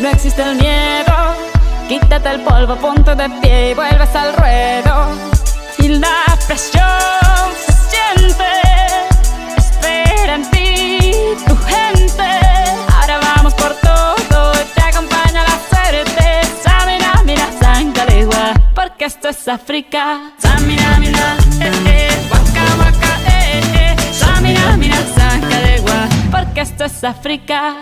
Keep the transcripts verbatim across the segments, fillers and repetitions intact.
No existe el miedo. Quítate el polvo, ponte de pie y vuelves al ruedo. Y la presión se siente. Espera en ti tu gente. Ahora vamos por todo y te acompaña la suerte. Samina, mira, sangalegua, porque esto es África. Samina, mira, eh, eh, waka, waka, eh, eh. Samina, mira, sangalegua, porque esto es África.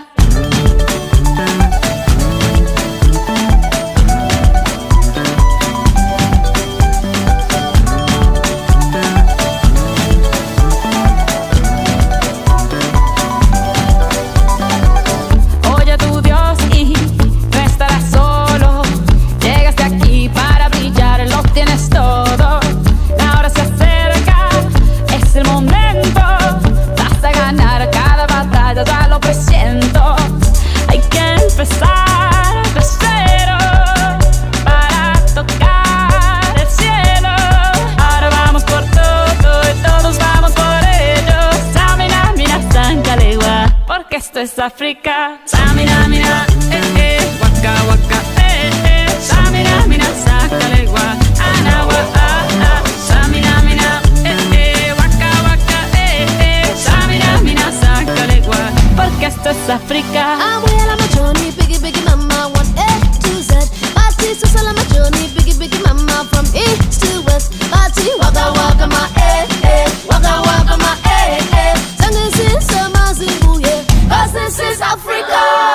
Esto es África. Samina, mira, eh, eh, waka, waka, eh, eh. Samina, mira, sangalegua, anawa, ah, ah. Samina, mira, eh, eh, waka, waka, eh, eh. Samina, mira, sangalegua, porque esto es África. Abuela, machoni, biggie, biggie, mama, one A to Z. Party, susala, machoni, biggie, biggie, mama, from east to west. Party, waka, waka, ma, eh, eh, waka, waka, ma, eh, eh. Tangusi, sama, zimbu, yeah. Cause this is Africa.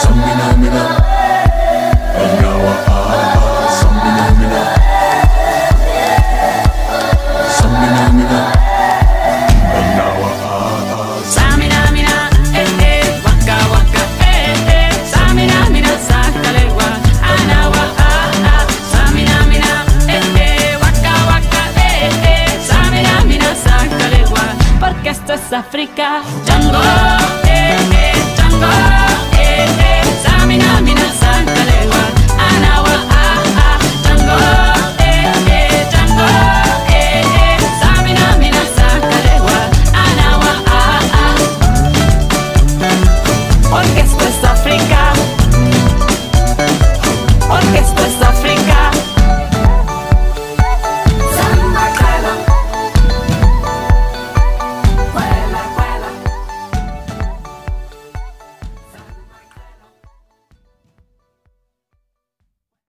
Samina mina, anawa ah. Samina mina, samina mina, anawa ah. Samina mina, eh eh, waka waka, eh eh. Samina mina, sangalegwa, anawa ah. Samina mina, eh eh, waka waka, eh eh. Samina mina, sangalegwa, porque esto es África. Django, eh, eh, Django.